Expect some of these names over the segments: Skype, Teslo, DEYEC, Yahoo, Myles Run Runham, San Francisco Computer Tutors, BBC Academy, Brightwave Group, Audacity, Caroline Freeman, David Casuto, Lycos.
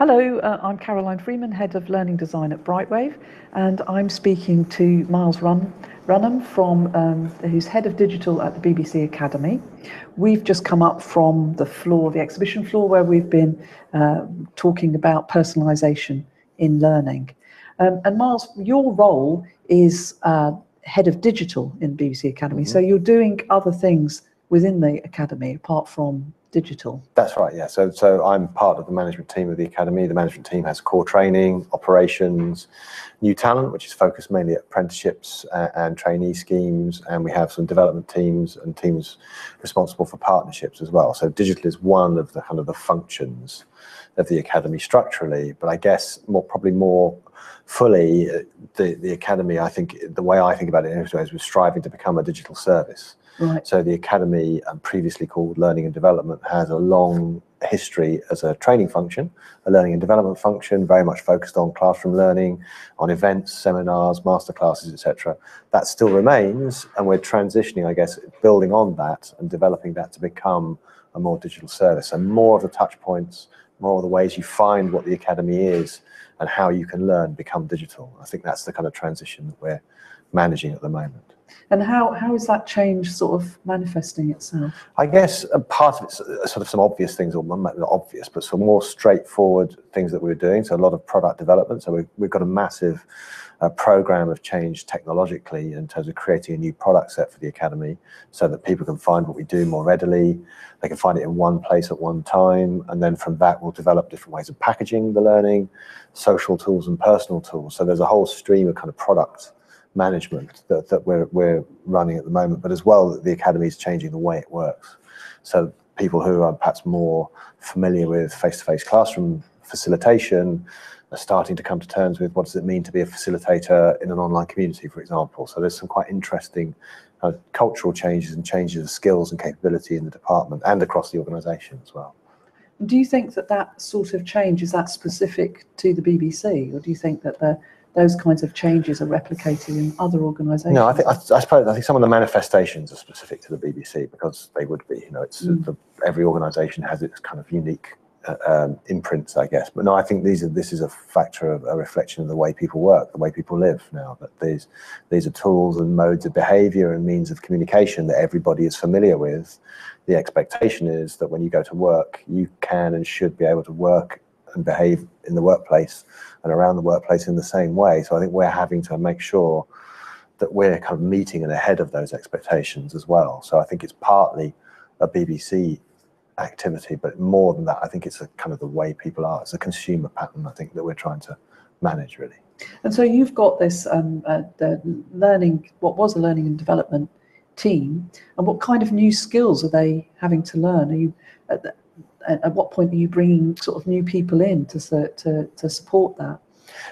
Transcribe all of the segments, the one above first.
Hello, I'm Caroline Freeman, Head of Learning Design at Brightwave, and I'm speaking to Myles Run Runham, who's Head of Digital at the BBC Academy. We've just come up from the floor, the exhibition floor, where we've been talking about personalisation in learning. And Myles, your role is Head of Digital in BBC Academy, so you're doing other things within the Academy apart from digital. That's right, yeah. So I'm part of the management team of the Academy. The management team has core training, operations, new talent, which is focused mainly at apprenticeships and trainee schemes, and we have some development teams and teams responsible for partnerships as well. So digital is one of the kind of the functions of the Academy structurally, but I guess probably more fully, the Academy, I think, the way I think about it is we're striving to become a digital service. Right. So the Academy, previously called Learning and Development, has a long history as a training function, a learning and development function, very much focused on classroom learning, on events, seminars, masterclasses, etc. That still remains, and we're transitioning, I guess, building on that and developing that to become a more digital service, and more of the touch points, more of the ways you find what the Academy is and how you can learn become digital. I think that's the kind of transition that we're managing at the moment. And how is that change sort of manifesting itself? I guess a part of it's sort of some obvious things, or not obvious, but some more straightforward things that we're doing. So a lot of product development. So we've got a massive program of change technologically in terms of creating a new product set for the Academy so that people can find what we do more readily. They can find it in one place at one time. And then from that, we'll develop different ways of packaging the learning, social tools and personal tools. So there's a whole stream of kind of product management that we're running at the moment, but as well the Academy is changing the way it works. So people who are perhaps more familiar with face-to-face classroom facilitation are starting to come to terms with what does it mean to be a facilitator in an online community, for example. So there's some quite interesting cultural changes and changes of skills and capability in the department and across the organisation as well. Do you think that sort of change, is that specific to the BBC, or do you think that those kinds of changes are replicated in other organisations? No, I think some of the manifestations are specific to the BBC because they would be. You know, it's every organisation has its kind of unique imprints, I guess. But no, I think this is a factor of a reflection of the way people work, the way people live now. That these are tools and modes of behaviour and means of communication that everybody is familiar with. The expectation is that when you go to work, you can and should be able to work and behave in the workplace and around the workplace in the same way. So I think we're having to make sure that we're kind of meeting and ahead of those expectations as well. So I think it's partly a BBC activity, but more than that, I think it's a kind of the way people are. It's a consumer pattern, I think, that we're trying to manage, really. And so you've got this what was a learning and development team, and what kind of new skills are they having to learn? Are you at what point are you bringing sort of new people in to support that?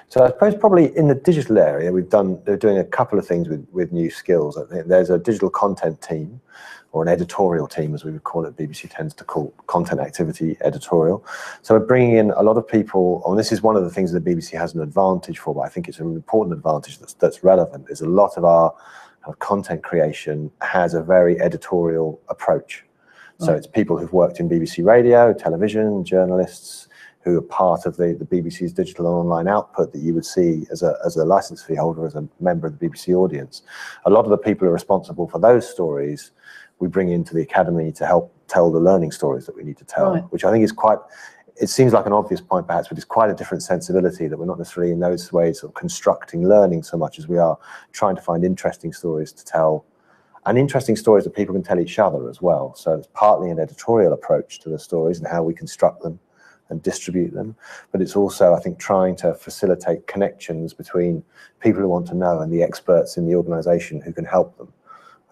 So I suppose probably in the digital area they're doing a couple of things with new skills. I think there's a digital content team, or an editorial team as we would call it. BBC tends to call content activity editorial. So we're bringing in a lot of people, and this is one of the things that the BBC has an advantage for, but I think it's an important advantage that's relevant, is a lot of our content creation has a very editorial approach. So it's people who've worked in BBC radio, television, journalists who are part of the BBC's digital and online output that you would see as a licence fee holder, as a member of the BBC audience. A lot of the people who are responsible for those stories we bring into the Academy to help tell the learning stories that we need to tell, which I think is quite, it seems like an obvious point perhaps, but it's quite a different sensibility, that we're not necessarily in those ways sort of constructing learning so much as we are trying to find interesting stories to tell, and interesting stories that people can tell each other as well. So it's partly an editorial approach to the stories and how we construct them and distribute them. But it's also, I think, trying to facilitate connections between people who want to know and the experts in the organisation who can help them.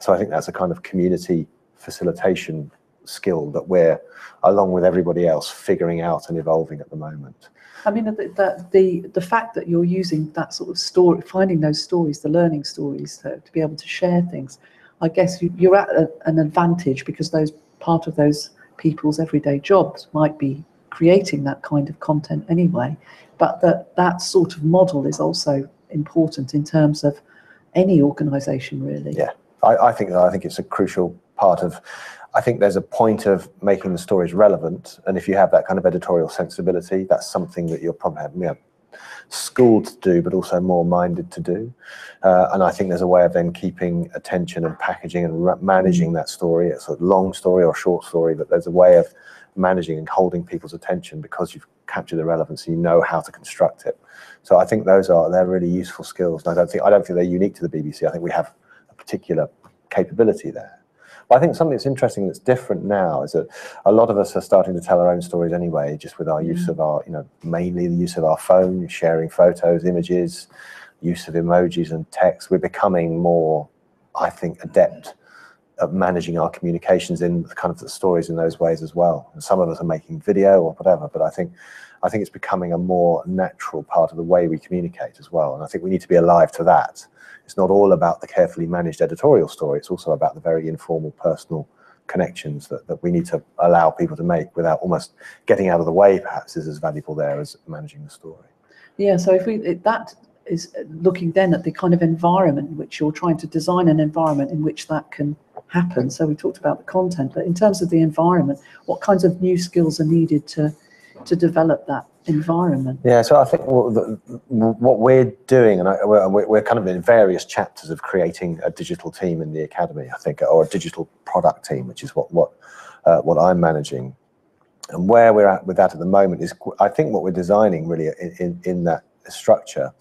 So I think that's a kind of community facilitation skill that we're, along with everybody else, figuring out and evolving at the moment. I mean, the fact that you're using that sort of story, finding those stories, the learning stories, to be able to share things, I guess you're at an advantage because those part of those people's everyday jobs might be creating that kind of content anyway, but that sort of model is also important in terms of any organisation, really. Yeah, I think it's a crucial part of, I think there's a point of making the stories relevant, and if you have that kind of editorial sensibility, that's something that you're probably, schooled to do, but also more minded to do. And I think there's a way of then keeping attention and packaging and managing that story. It's a long story or short story, but there's a way of managing and holding people's attention because you've captured the relevance, you know how to construct it. So I think those are, they're really useful skills. And I don't think they're unique to the BBC. I think we have a particular capability there. But I think something that's interesting that's different now is that a lot of us are starting to tell our own stories anyway, just with our use of our, mainly the use of our phone, sharing photos, images, use of emojis and text. We're becoming more, I think, adept at managing our communications in kind of the stories in those ways as well. And some of us are making video or whatever, but I think it's becoming a more natural part of the way we communicate as well. And I think we need to be alive to that. It's not all about the carefully managed editorial story. It's also about the very informal, personal connections that we need to allow people to make without almost getting out of the way, perhaps, is as valuable there as managing the story. Yeah, so that is looking then at the kind of environment in which you're trying to design, an environment in which that can happen. So we talked about the content, but in terms of the environment, what kinds of new skills are needed to develop that environment? Yeah, so I think what we're doing, and we're kind of in various chapters of creating a digital team in the Academy, I think, or a digital product team, which is what I'm managing. And where we're at with that at the moment is, I think what we're designing really in that structure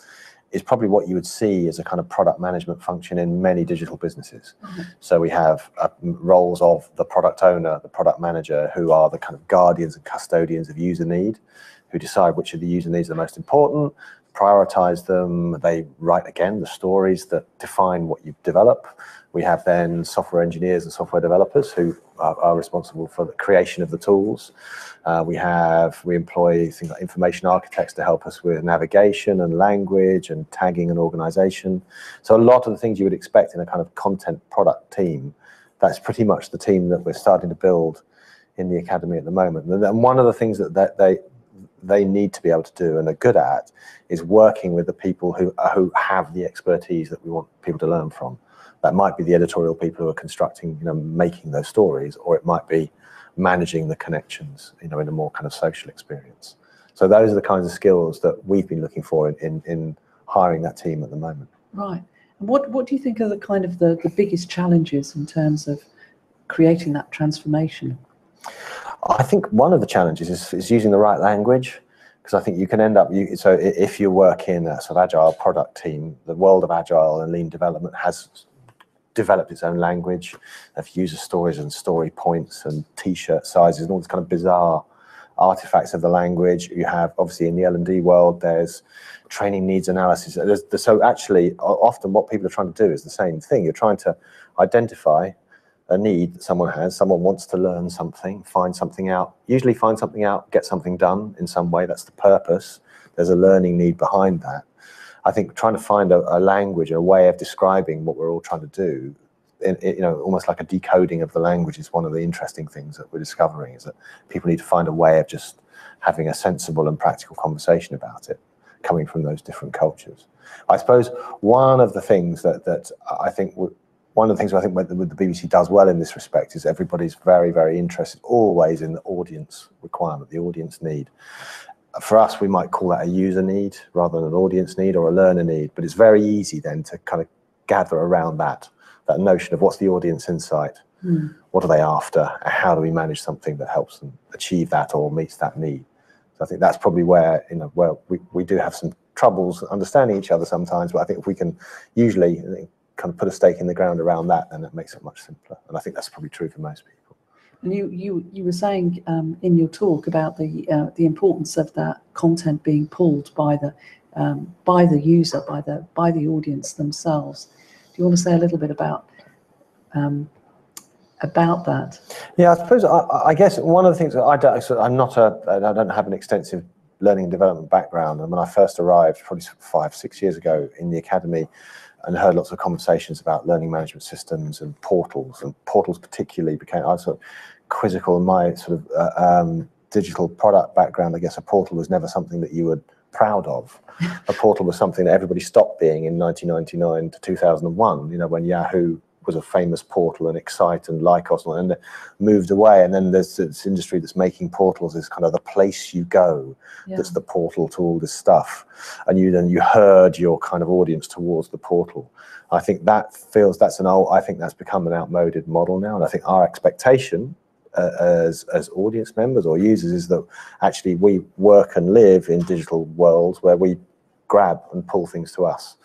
is probably what you would see as a kind of product management function in many digital businesses. Mm-hmm. So we have roles of the product owner, the product manager, who are the kind of guardians and custodians of user need, who decide which of the user needs are the most important, prioritize them. They write, again, the stories that define what you develop. We have then software engineers and software developers who are responsible for the creation of the tools. We employ things like information architects to help us with navigation and language and tagging and organization. So a lot of the things you would expect in a kind of content product team, that's pretty much the team that we're starting to build in the Academy at the moment. And one of the things that they need to be able to do and are good at is working with the people who have the expertise that we want people to learn from. That might be the editorial people who are constructing, making those stories, or it might be managing the connections, in a more kind of social experience. So those are the kinds of skills that we've been looking for in hiring that team at the moment. Right. And what do you think are the kind of the biggest challenges in terms of creating that transformation? I think one of the challenges is using the right language. Because I think you can end up, so if you work in a sort of agile product team, the world of agile and lean development has developed its own language of user stories and story points and t-shirt sizes and all these kind of bizarre artifacts of the language. You have, obviously, in the L&D world, there's training needs analysis. So actually, often what people are trying to do is the same thing. You're trying to identify a need that someone has. Someone wants to learn something, find something out, usually find something out, get something done in some way. That's the purpose. There's a learning need behind that. I think trying to find a language, a way of describing what we're all trying to do, almost like a decoding of the language, is one of the interesting things that we're discovering, is that people need to find a way of just having a sensible and practical conversation about it, coming from those different cultures. I suppose one of the things I think the BBC does well in this respect is everybody's very, very interested always in the audience requirement, the audience need. For us, we might call that a user need rather than an audience need or a learner need, but it's very easy then to kind of gather around that notion of what's the audience insight, what are they after, and how do we manage something that helps them achieve that or meets that need. So I think that's probably where, where we do have some troubles understanding each other sometimes, but I think if we can usually kind of put a stake in the ground around that, then it makes it much simpler. And I think that's probably true for most people. And you were saying in your talk about the importance of that content being pulled by the user, by the audience themselves. Do you want to say a little bit about that? Yeah, I suppose I guess one of the things that I don't have an extensive learning and development background. And when I first arrived, probably 5-6 years ago, in the Academy, and heard lots of conversations about learning management systems and portals. And portals particularly became, I was sort of quizzical in my sort of digital product background. I guess a portal was never something that you were proud of. A portal was something that everybody stopped being in 1999 to 2001, when Yahoo was a famous portal and Excite and Lycos, and then moved away. And then there's this industry that's making portals is kind of the place you go, yeah, that's the portal to all this stuff. And you then you herd your kind of audience towards the portal. I think that feels that's an old, I think that's become an outmoded model now. And I think our expectation as audience members or users is that actually we work and live in digital worlds where we grab and pull things to us.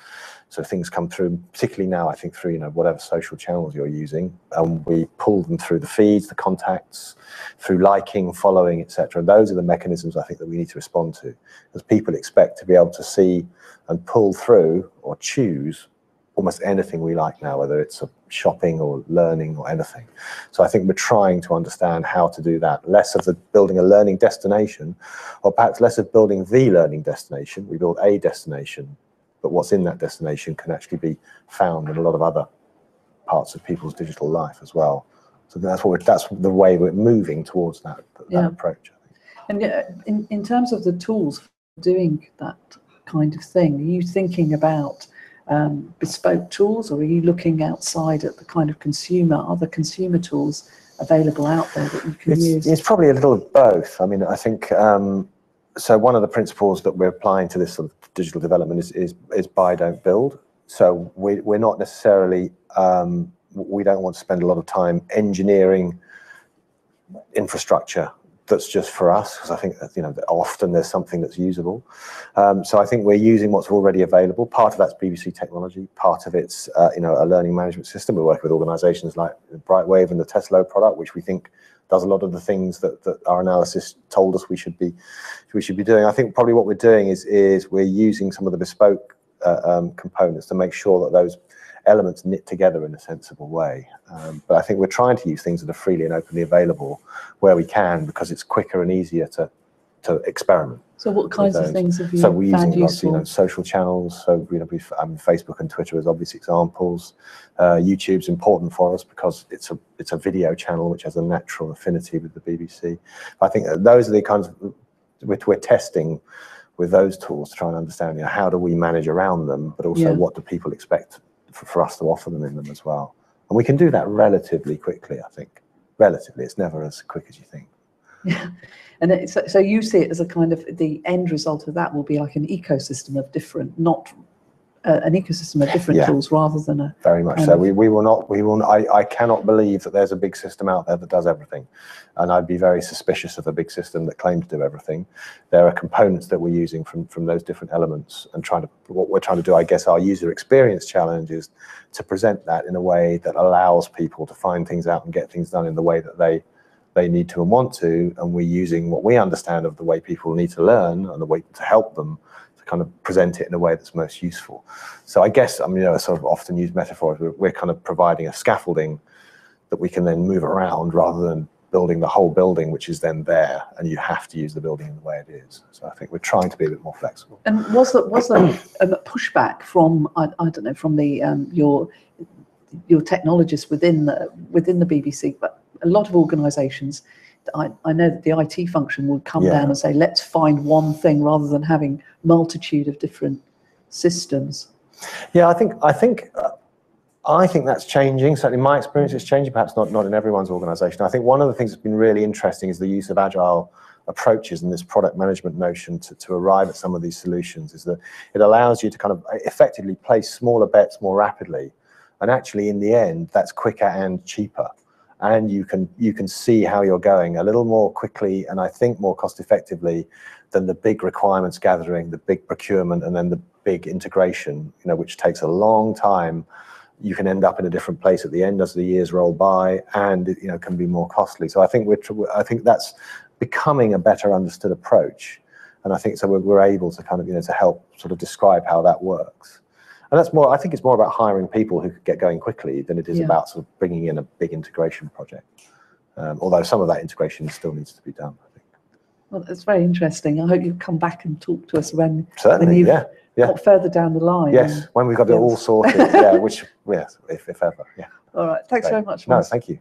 So things come through, particularly now, I think through, you know, whatever social channels you're using, and we pull them through the feeds, the contacts, through liking, following, etc. And those are the mechanisms I think that we need to respond to, because people expect to be able to see and pull through or choose almost anything we like now, whether it's shopping or learning or anything. So I think we're trying to understand how to do that, less of the building a learning destination, or perhaps less of building the learning destination. We build a destination, but what's in that destination can actually be found in a lot of other parts of people's digital life as well. So that's what that's the way we're moving towards that yeah, approach, I think. And in terms of the tools for doing that kind of thing, are you thinking about bespoke tools, or are you looking outside at the kind of other consumer tools available out there that you can use? It's probably a little of both. I mean, I think so one of the principles that we're applying to this sort of digital development is buy, don't build. So we're not necessarily, we don't want to spend a lot of time engineering infrastructure that's just for us, because I think that, you know, often there's something that's usable. So I think we're using what's already available. Part of that's BBC technology, part of it's, you know, a learning management system. We're working with organisations like Brightwave and the Teslo product, which we think does a lot of the things that our analysis told us we should be doing. I think probably what we're doing is we're using some of the bespoke components to make sure that those elements knit together in a sensible way. But I think we're trying to use things that are freely and openly available where we can, because it's quicker and easier to experiment. So what kinds of things have you found useful? So we're using lots, you know, social channels. So, you know, Facebook and Twitter as obvious examples. YouTube's important for us because it's a video channel which has a natural affinity with the BBC. I think those are the kinds of, we're testing with those tools to try and understand, you know, how do we manage around them, but also, yeah, what do people expect for us to offer them in them as well. And we can do that relatively quickly, I think. Relatively, it's never as quick as you think. Yeah, and so you see it as a kind of, the end result of that will be like an ecosystem of different, yeah, tools rather than a... Very much so. I cannot believe that there's a big system out there that does everything. And I'd be very suspicious of a big system that claimed to do everything. There are components that we're using from those different elements, and what we're trying to do, I guess, our user experience challenge is to present that in a way that allows people to find things out and get things done in the way that they need to and want to, and we're using what we understand of the way people need to learn and the way to help them to kind of present it in a way that's most useful. So I guess, I mean, you know, I sort of often use metaphors, we're kind of providing a scaffolding that we can then move around rather than building the whole building, which is then there, and you have to use the building in the way it is. So I think we're trying to be a bit more flexible. And was there a pushback from, I don't know, from the your technologists within the BBC, but a lot of organisations, I know that the IT function would come, yeah, down and say, let's find one thing rather than having multitude of different systems. Yeah, I think that's changing. Certainly my experience is changing, perhaps not in everyone's organisation. I think one of the things that's been really interesting is the use of agile approaches and this product management notion to arrive at some of these solutions, is that it allows you to kind of effectively place smaller bets more rapidly. And actually, in the end, that's quicker and cheaper. And you can see how you're going a little more quickly, and I think more cost effectively than the big requirements gathering, the big procurement, and then the big integration, you know, which takes a long time. You can end up in a different place at the end as the years roll by, and it, you know, can be more costly. So I think that's becoming a better understood approach, and I think so we're able to kind of, you know, to help sort of describe how that works. And that's more, I think it's more about hiring people who could get going quickly than it is, yeah, about sort of bringing in a big integration project. Although some of that integration still needs to be done, I think. Well, that's very interesting. I hope you come back and talk to us when you've, yeah, yeah, got further down the line. Yes, when we've got, yes, it all sorted, yeah, which, yes, if ever, yeah. All right, thanks very much, Myles. No, thank you.